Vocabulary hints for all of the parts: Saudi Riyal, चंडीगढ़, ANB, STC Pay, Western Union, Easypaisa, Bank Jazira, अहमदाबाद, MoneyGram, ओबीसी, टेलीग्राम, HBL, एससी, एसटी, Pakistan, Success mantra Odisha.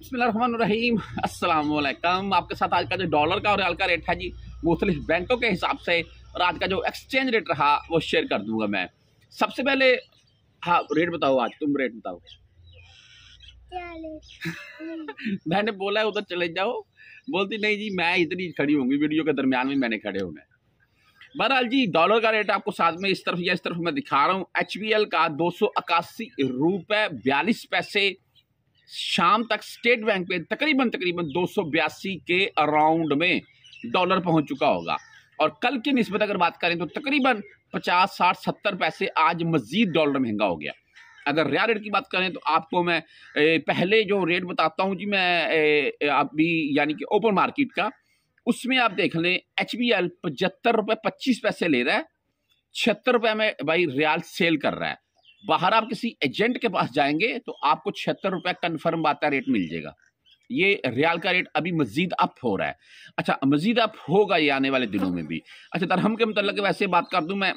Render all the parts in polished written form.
बिस्मिल्लाहिर्रहमानिर्रहीम, अस्सलाम वालेकुम। आपके साथ आज का जो डॉलर का और रियाल का रेट है जी मुख्तलिफ बैंकों के हिसाब से और आज का जो एक्सचेंज रेट रहा वो शेयर कर दूंगा मैं। सबसे पहले हाँ रेट बताओ, आज तुम रेट बताओ। मैंने बोला है उधर चले जाओ, बोलती नहीं जी मैं इतनी खड़ी होंगी वीडियो के दरमियान में, मैंने खड़े होना है। बहरहाल जी डॉलर का रेट आपको साथ में इस तरफ या इस तरफ मैं दिखा रहा हूँ। HBL का 281 रुपये 42 पैसे शाम तक स्टेट बैंक पे तकरीबन 282 के अराउंड में डॉलर पहुंच चुका होगा। और कल की निस्बत अगर बात करें तो तकरीबन 50, 60, 70 पैसे आज मजीद डॉलर महंगा हो गया। अगर रियाल रेट की बात करें तो आपको मैं पहले जो रेट बताता हूं जी, मैं अभी यानी कि ओपन मार्केट का, उसमें आप देख लें HBL 75 रुपये 25 पैसे ले रहा है, 76 रुपये में भाई रियाल सेल कर रहा है। बाहर आप किसी एजेंट के पास जाएंगे तो आपको 76 रुपये कन्फर्म बाता रेट मिल जाएगा। ये रियाल का रेट अभी मजीद अप हो रहा है। अच्छा मजीद अप होगा ये आने वाले दिनों में भी। अच्छा दरहम के मतलब वैसे बात कर दूं मैं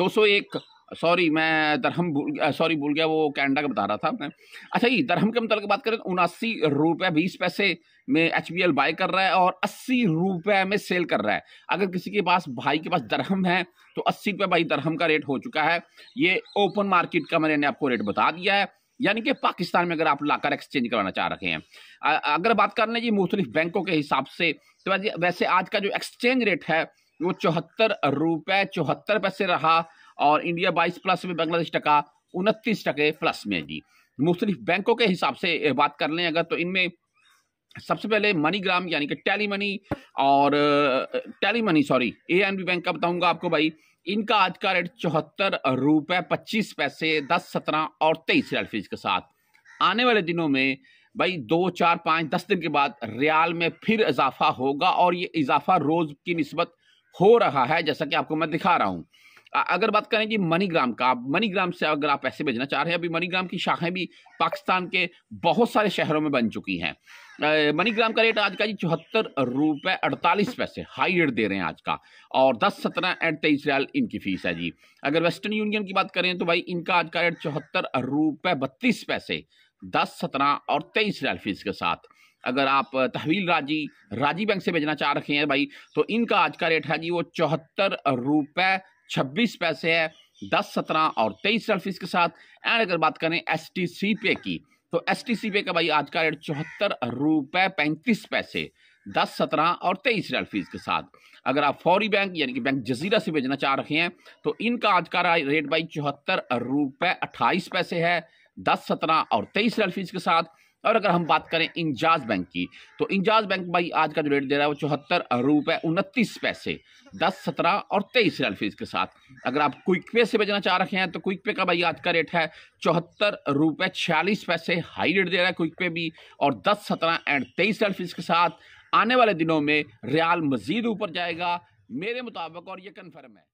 201, सॉरी मैं दरहम भूल गया, वो कैनेडा का बता रहा था मैं। अच्छा ये दरहम के मतलब बात करें तो 79 रुपये 20 पैसे में HBL बाय कर रहा है और 80 रुपये में सेल कर रहा है। अगर किसी के पास भाई के पास दरहम है तो 80 रुपये भाई दरहम का रेट हो चुका है। ये ओपन मार्केट का मैंने आपको रेट बता दिया है, यानी कि पाकिस्तान में अगर आप लाकर एक्सचेंज करवाना चाह रहे हैं। अगर बात कर लें जी मुख्तलिफ बैंकों के हिसाब से तो वैसे आज का जो एक्सचेंज रेट है वो 74 रुपये 74 पैसे रहा और इंडिया 22 प्लस में, बांग्लादेश टका 29 टके प्लस में जी। मुख्तलिफ बैंकों के हिसाब से बात कर लें अगर तो इनमें सबसे पहले MoneyGram यानी कि टेली मनी, ANB बैंक का बताऊंगा आपको भाई। इनका आज का रेट 74 रुपये 25 पैसे 10, 17 और 23 रियाल फीस के साथ। आने वाले दिनों में भाई 2, 4, 5, 10 दिन के बाद रियाल में फिर इजाफा होगा और ये इजाफा रोज़ की निस्बत हो रहा है जैसा कि आपको मैं दिखा रहा हूँ। अगर बात करें कि MoneyGram का, MoneyGram से अगर आप पैसे भेजना चाह रहे हैं, अभी MoneyGram की शाखाएं भी पाकिस्तान के बहुत सारे शहरों में बन चुकी हैं। MoneyGram का रेट आज का जी 74 रुपये 48 पैसे हाई रेट दे रहे हैं आज का, और 10, 17 और 23 रियाल इनकी फीस है जी। अगर वेस्टर्न यूनियन की बात करें तो भाई इनका आज का रेट 74 रुपये 32 पैसे 10, 17 और 23 रियाल फीस के साथ। अगर आप तहवील राजी बैंक से भेजना चाह रहे हैं भाई तो इनका आज का रेट है जी वो 74 रुपये 26 पैसे है 10, 17 और 23 रियाल फीस के साथ। एंड अगर बात करें STC पे की तो STC पे का भाई आज का रेट 74 रुपये 35 पैसे 10, 17 और 23 रियाल फीस के साथ। अगर आप फौरी बैंक यानी कि बैंक जजीरा से भेजना चाह रहे हैं तो इनका आज का रेट भाई 74 रुपये 28 पैसे है 10, 17 और 23 रियाल फीस के साथ। और अगर हम बात करें इंजाज बैंक की तो इंजाज बैंक भाई आज का जो रेट दे रहा है वो 74 रुपये 29 पैसे 10, 17 और 23 रियाल फीस के साथ। अगर आप QuickPay से भेजना चाह रहे हैं तो QuickPay का भाई आज का रेट है 74 रुपये 46 पैसे हाई रेट दे रहा है QuickPay भी, और 10, 17 और 23 रियाल फीस के साथ। आने वाले दिनों में रियाल मजीद ऊपर जाएगा मेरे मुताबिक और ये कन्फर्म है।